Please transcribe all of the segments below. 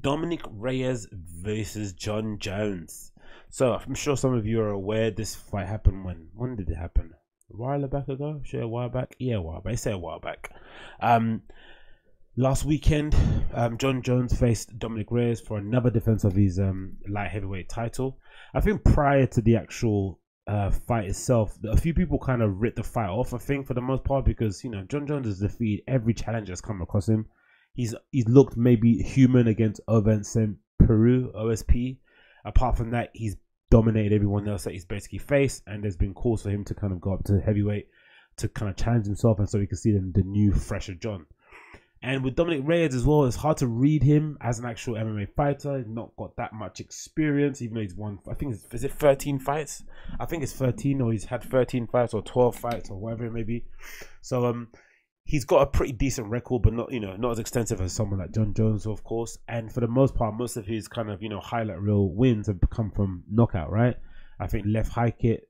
Dominic Reyes versus Jon Jones. So I'm sure some of you are aware this fight happened when did it happen? A while back ago? Sure, a while back? Yeah, a while back. I say a while back. Last weekend, Jon Jones faced Dominic Reyes for another defense of his light heavyweight title. I think prior to the actual fight itself, a few people kind of ripped the fight off, I think, for the most part, because, you know, Jon Jones has defeated every challenger that's come across him. He's looked maybe human against Ovin St. Peru, OSP. Apart from that, he's dominated everyone else that he's basically faced, and there's been calls for him to kind of go up to heavyweight to kind of challenge himself, and so we can see the new, fresher Jon. And with Dominic Reyes as well, it's hard to read him as an actual MMA fighter. He's not got that much experience, even though he's won, I think, is it 13 fights? I think it's 13, or he's had 13 fights or 12 fights or whatever it may be. So he's got a pretty decent record, but not, you know, not as extensive as someone like Jon Jones, of course. And for the most part, most of his kind of, you know, highlight reel wins have come from knockout, right? I think left high kick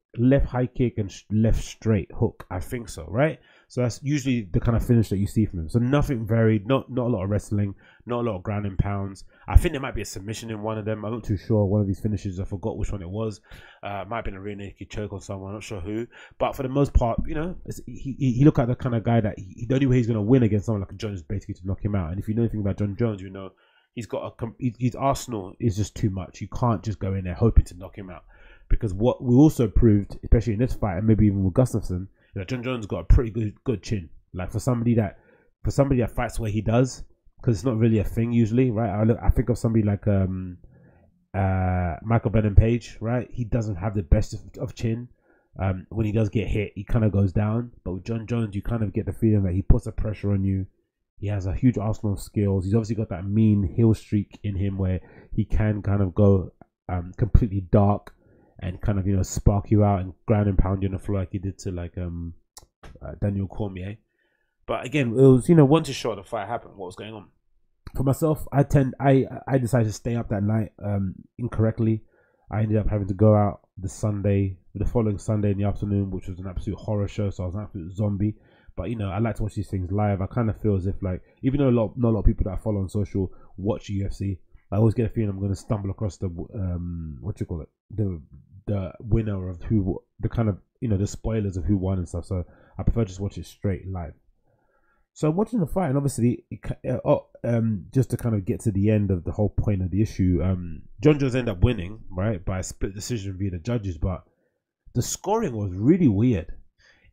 and left straight hook, I think so, right? So that's usually the kind of finish that you see from him. So nothing varied, not a lot of wrestling, not a lot of ground and pounds. I think there might be a submission in one of them. I'm not too sure. One of these finishes, I forgot which one it was. Might have been a rear naked choke on someone. I'm not sure who. But for the most part, you know, he looked like the kind of guy that the only way he's going to win against someone like Jones is basically to knock him out. And if you know anything about Jon Jones, you know he's got his arsenal is just too much. You can't just go in there hoping to knock him out. Because what we also proved, especially in this fight, and maybe even with Gustafsson, you know, Jon Jones got a pretty good chin. Like for somebody that fights where he does, because it's not really a thing usually, right? I think of somebody like Michael Bennett Page, right? He doesn't have the best of chin. When he does get hit, he kind of goes down. But with Jon Jones, you kind of get the feeling that he puts the pressure on you. He has a huge arsenal of skills. He's obviously got that mean heel streak in him where he can kind of go completely dark and kind of, you know, spark you out and ground and pound you on the floor like he did to like Daniel Cormier. But again, it was, you know, once you're sure the fight happened, what was going on? For myself, I decided to stay up that night incorrectly. I ended up having to go out the following Sunday in the afternoon, which was an absolute horror show. So I was an absolute zombie. But, you know, I like to watch these things live. I kind of feel as if, like, even though not a lot of people that I follow on social watch UFC, I always get a feeling I'm going to stumble across the the winner of who, the kind of, you know, the spoilers of who won and stuff. So I prefer just watch it straight live. So I'm watching the fight, and obviously just to kind of get to the end of the whole point of the issue, Jon Jones ended up winning, right, by a split decision via the judges, but the scoring was really weird.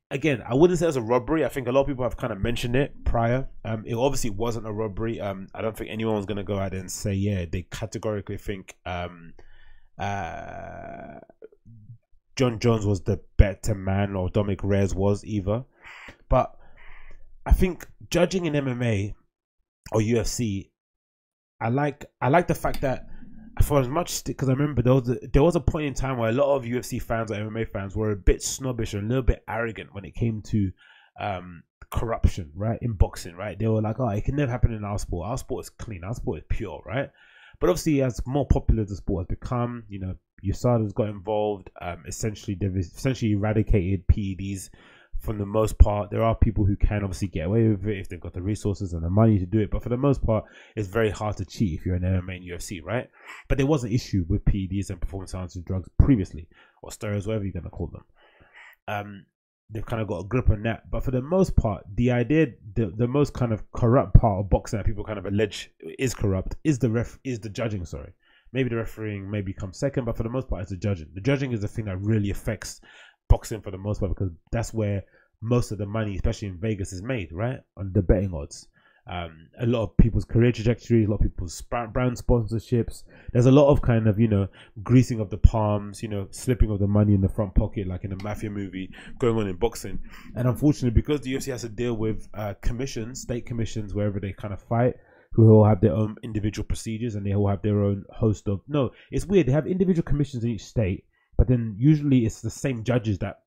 Again, I wouldn't say it was a robbery. I think a lot of people have kind of mentioned it prior. It obviously wasn't a robbery. I don't think anyone's going to go out and say, yeah, they categorically think Jon Jones was the better man or Dominic Reyes was either. But I think judging in MMA or UFC, I like the fact that, for as much, because I remember there was a point in time where a lot of UFC fans or MMA fans were a bit snobbish and a little bit arrogant when it came to corruption, right, in boxing, right? They were like, oh, it can never happen in our sport. Our sport is clean. Our sport is pure, right? But obviously, as more popular the sport has become, you know, USADA's got involved. Essentially, they've essentially eradicated PEDs for the most part. There are people who can obviously get away with it if they've got the resources and the money to do it, but for the most part, it's very hard to cheat if you're an MMA and UFC, right? But there was an issue with PEDs and performance-enhancing drugs previously, or steroids, whatever you're going to call them. They've kind of got a grip on that, but for the most part, the idea, the most kind of corrupt part of boxing that people kind of allege is corrupt is the judging, sorry. Maybe the refereeing maybe comes second, but for the most part, it's the judging. The judging is the thing that really affects boxing for the most part, because that's where most of the money, especially in Vegas, is made, right, on the betting odds. A lot of people's career trajectories, a lot of people's brand sponsorships. There's a lot of kind of, you know, greasing of the palms, you know, slipping of the money in the front pocket, like in a mafia movie, going on in boxing. And unfortunately, because the UFC has to deal with commissions, state commissions, wherever they kind of fight, who all have their own individual procedures, and they all have their own host of, no, it's weird, they have individual commissions in each state, but then usually it's the same judges that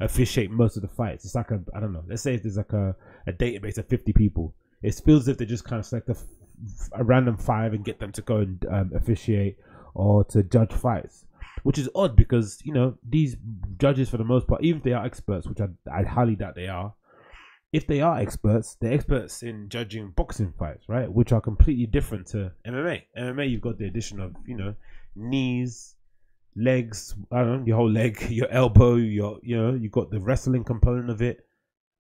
officiate most of the fights. It's like a, I don't know, let's say there's like a database of 50 people. It feels as if they just kind of select a random 5 and get them to go and officiate or to judge fights, which is odd because, you know, these judges for the most part, even if they are experts, which I highly doubt they are, if they are experts, they're experts in judging boxing fights, right? Which are completely different to MMA. MMA, you've got the addition of, you know, knees, legs, I don't know, your whole leg, your elbow, your, you know, you've got the wrestling component of it.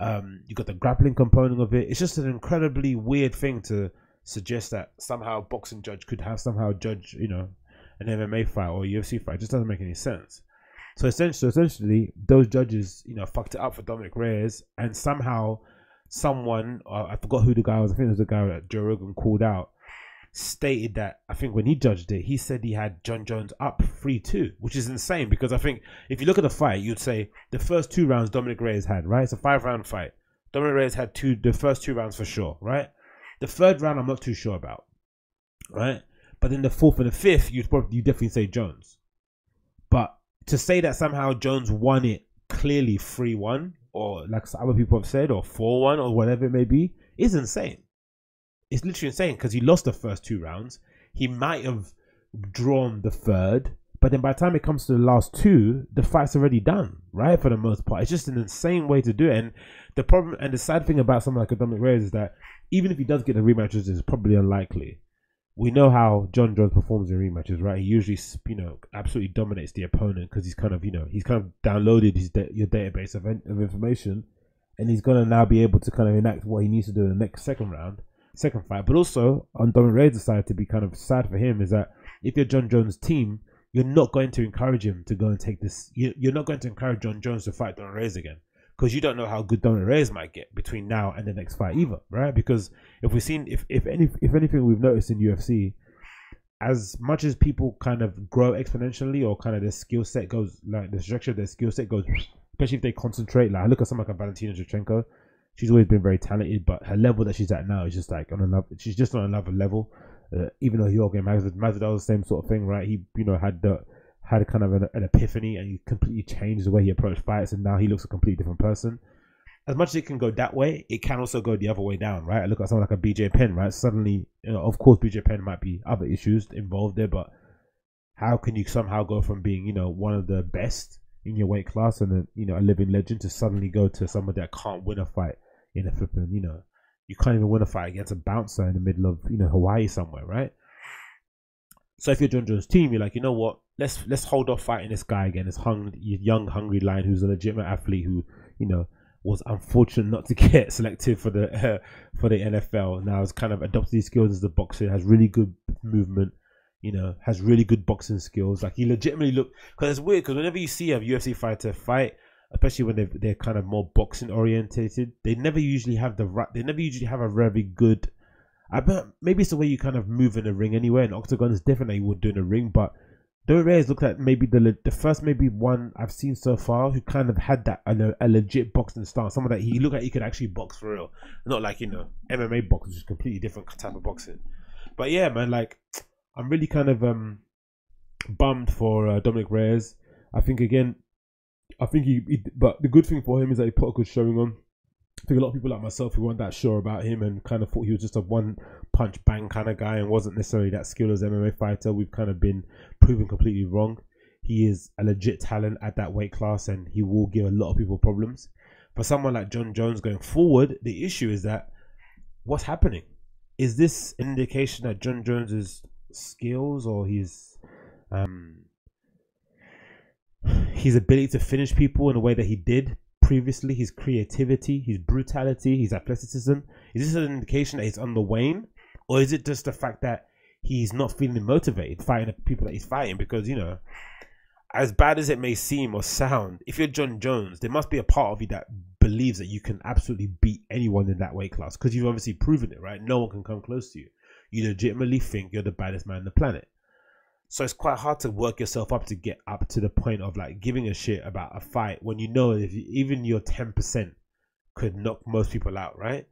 You've got the grappling component of it. It's just an incredibly weird thing to suggest that somehow a boxing judge could have somehow judge, you know, an MMA fight or a UFC fight. It just doesn't make any sense. So essentially, those judges, you know, fucked it up for Dominic Reyes, and somehow someone, I forgot who the guy was, I think it was the guy that Joe Rogan called out, stated that, I think when he judged it, he said he had John Jones up 3-2, which is insane, because I think if you look at the fight, you'd say the first two rounds Dominic Reyes had, right? It's a 5-round fight. Dominic Reyes had the first two rounds for sure, right? The third round, I'm not too sure about, right? But then the fourth and the fifth, you definitely say Jones. But to say that somehow Jones won it clearly 3-1, or like other people have said, or 4-1, or whatever it may be, is insane. It's literally insane, because he lost the first two rounds. He might have drawn the third, but then by the time it comes to the last two, the fight's already done, right? For the most part, it's just an insane way to do it. And the problem, and the sad thing about someone like Dominic Reyes is that even if he does get the rematches, it's probably unlikely. We know how John Jones performs in rematches, right? He usually, you know, absolutely dominates the opponent, because he's kind of, you know, he's kind of downloaded his your database of information, and he's gonna now be able to kind of enact what he needs to do in the next second fight. But also on Dominic Reyes' side, to be kind of sad for him, is that if you're John Jones' team, you're not going to encourage him to go and take this. You're not going to encourage John Jones to fight Dominic Reyes again, because you don't know how good Dominic Reyes might get between now and the next fight either, right? Because if we've seen, if anything we've noticed in UFC, as much as people kind of grow exponentially, or kind of their skill set goes, like the structure of their skill set goes, especially if they concentrate. Like I look at someone like Valentina Shevchenko, she's always been very talented, but her level that she's at now is just like on another. She's just on another level. Even though Jorge Masvidal was the same sort of thing, right? He, you know, had kind of an epiphany, and he completely changed the way he approached fights, and now he looks a completely different person. As much as it can go that way, it can also go the other way down, right? I look at someone like a BJ Penn, right? Suddenly, you know, of course, BJ Penn might be other issues involved there, but how can you somehow go from being, you know, one of the best in your weight class and, you know, a living legend, to suddenly go to somebody that can't win a fight in a flipping, you know, you can't even win a fight against a bouncer in the middle of, you know, Hawaii somewhere, right? So if you're John Jones' team, you're like, you know what? Let's hold off fighting this guy again. This young, hungry lion who's a legitimate athlete who, you know, was unfortunate not to get selected for the NFL. Now has kind of adopted these skills as a boxer. Has really good movement. You know, has really good boxing skills. Like, he legitimately looked, because it's weird, because whenever you see a UFC fighter fight, especially when they're kind of more boxing orientated, they never usually have they never usually have a very good. I bet maybe it's the way you kind of move in a ring anyway. An octagon is different than you would do in a ring, but Dominic Reyes looked at maybe the first maybe one I've seen so far who kind of had that a legit boxing style. Someone that he looked at, he could actually box for real, not like, you know, MMA boxing, which is completely different type of boxing. But yeah, man, like, I'm really kind of bummed for Dominic Reyes. I think again, but the good thing for him is that he put a good showing on. I think a lot of people like myself who weren't that sure about him and kind of thought he was just a one-punch bang kind of guy and wasn't necessarily that skilled as an MMA fighter, we've kind of been proven completely wrong. He is a legit talent at that weight class, and he will give a lot of people problems. For someone like John Jones going forward, the issue is that what's happening? Is this an indication that John Jones's skills or his ability to finish people in a way that he did previously, his creativity, his brutality, his athleticism, is this an indication that he's on the wane? Or is it just the fact that he's not feeling motivated fighting the people that he's fighting? Because, you know, as bad as it may seem or sound, if you're John Jones, there must be a part of you that believes that you can absolutely beat anyone in that weight class, because you've obviously proven it, right? No one can come close to you. You legitimately think you're the baddest man on the planet. So it's quite hard to work yourself up to get up to the point of like giving a shit about a fight when you know if even your 10% could knock most people out, right?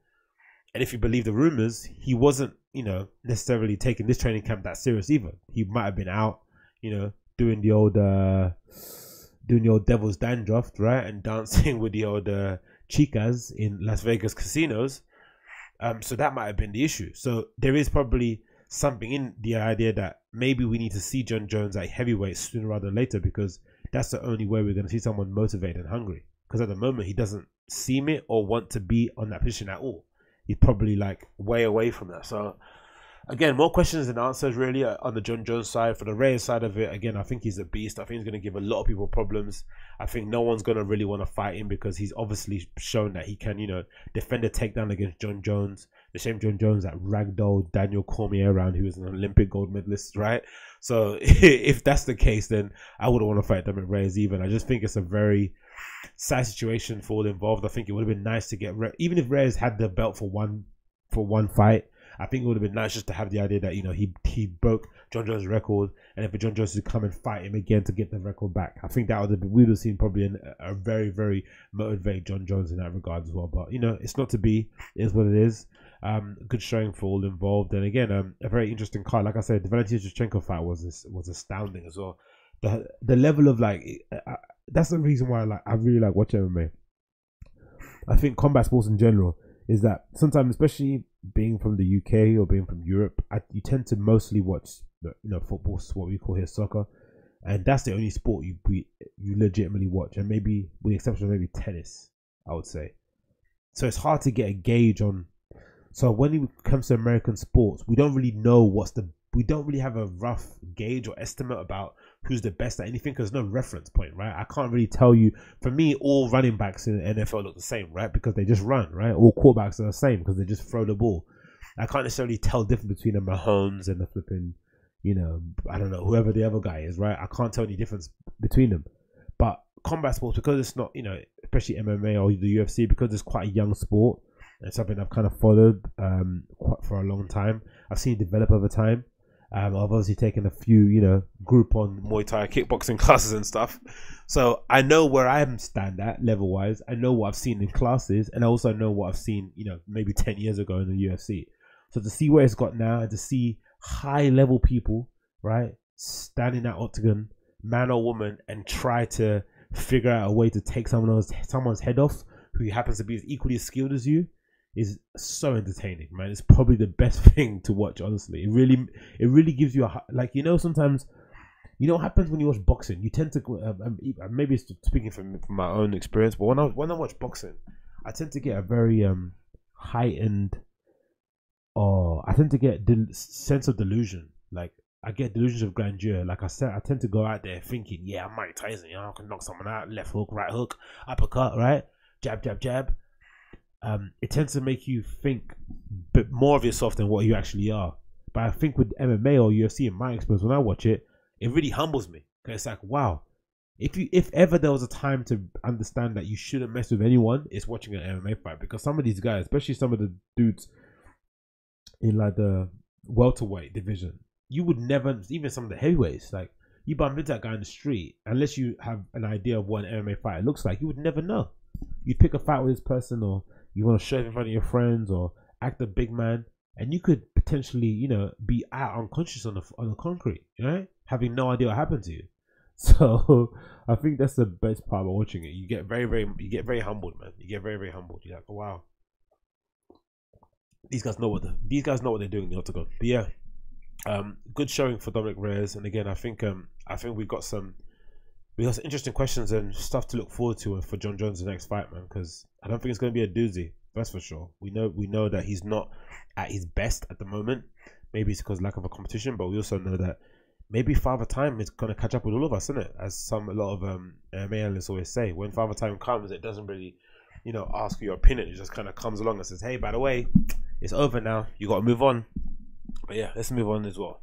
And if you believe the rumors, he wasn't, you know, necessarily taking this training camp that serious either. He might have been out, you know, doing the old devil's dandruff, right, and dancing with the old chicas in Las Vegas casinos. So that might have been the issue. So there is probably something in the idea that maybe we need to see John Jones at heavyweight sooner rather than later, because that's the only way we're going to see someone motivated and hungry. Because at the moment, he doesn't seem it or want to be on that position at all. He's probably like way away from that. So again, more questions than answers really on the John Jones side. For the Reyes side of it, again, I think he's a beast. I think he's going to give a lot of people problems. I think no one's going to really want to fight him because he's obviously shown that he can, you know, defend a takedown against John Jones. The same John Jones that ragdolled Daniel Cormier around, who was an Olympic gold medalist, right? So if that's the case, then I wouldn't want to fight Damien Reyes even. I just think it's a very sad situation for all involved. I think it would have been nice to get, even if Reyes had the belt for one fight, I think it would have been nice just to have the idea that, you know, he broke John Jones' record, and then for John Jones to come and fight him again to get the record back. I think that would have been, we would have seen probably a very, very motivated John Jones in that regard as well. But, you know, it's not to be. It is what it is. Good showing for all involved. And again, a very interesting card. Like I said, the Valentina Shevchenko fight was astounding as well. The level of, like, that's the reason why I really like watching MMA. I think combat sports in general is that sometimes, especially being from the UK or being from Europe, you tend to mostly watch, you know, football, what we call here soccer, and that's the only sport you legitimately watch, and maybe with the exception of maybe tennis, I would say. So it's hard to get a gauge on. So when it comes to American sports, we don't really know we don't really have a rough gauge or estimate about who's the best at anything because there's no reference point, right? I can't really tell you. For me, all running backs in the NFL look the same, right? Because they just run, right? All quarterbacks are the same because they just throw the ball. I can't necessarily tell the difference between a Mahomes and the flipping, you know, I don't know, whoever the other guy is, right? I can't tell any difference between them. But combat sports, because it's not, you know, especially MMA or the UFC, because it's quite a young sport, and something I've kind of followed for a long time. I've seen it develop over time. I've obviously taken a few, you know, Groupon Muay Thai kickboxing classes and stuff. So I know where I am stand at level wise. I know what I've seen in classes, and I also know what I've seen, you know, maybe 10 years ago in the UFC. So to see where it's got now and to see high level people, right, stand in that octagon, man or woman, and try to figure out a way to take someone's head off who happens to be as equally as skilled as you, is so entertaining, man. It's probably the best thing to watch, honestly. It really gives you a, like, you know, sometimes, you know what happens when you watch boxing, you tend to maybe it's speaking from my own experience, but when I watch boxing, I tend to get a very heightened, I tend to get the sense of delusion. Like, I get delusions of grandeur. Like I said, I tend to go out there thinking, yeah, I'm Mike Tyson, you know, I can knock someone out, left hook, right hook, uppercut, right, jab, jab, jab. It tends to make you think a bit more of yourself than what you actually are. But I think with MMA or UFC, in my experience, when I watch it, it really humbles me. Because it's like, wow, if ever there was a time to understand that you shouldn't mess with anyone, it's watching an MMA fight. Because some of these guys, especially some of the dudes in like the welterweight division, you would never, even some of the heavyweights, like you bump into that guy in the street, unless you have an idea of what an MMA fight looks like, you would never know. You pick a fight with this person, or you want to show it in front of your friends or act a big man, and you could potentially, you know, be out unconscious on the concrete, right? Having no idea what happened to you. So I think that's the best part about watching it. You get very humbled, man. You get very humbled. You're like, oh, wow, these guys know what they're doing in the octagon. But yeah, good showing for Dominic Reyes. And again, I think we got some interesting questions and stuff to look forward to for John Jones' next fight, man, because I don't think it's going to be a doozy, that's for sure. We know that he's not at his best at the moment. Maybe it's because of lack of a competition, but we also know that maybe Father Time is going to catch up with all of us, isn't it? As a lot of MMA analysts always say, when Father Time comes, it doesn't really, you know, ask for your opinion. It just kind of comes along and says, hey, by the way, it's over now. You got to move on. But yeah, let's move on as well.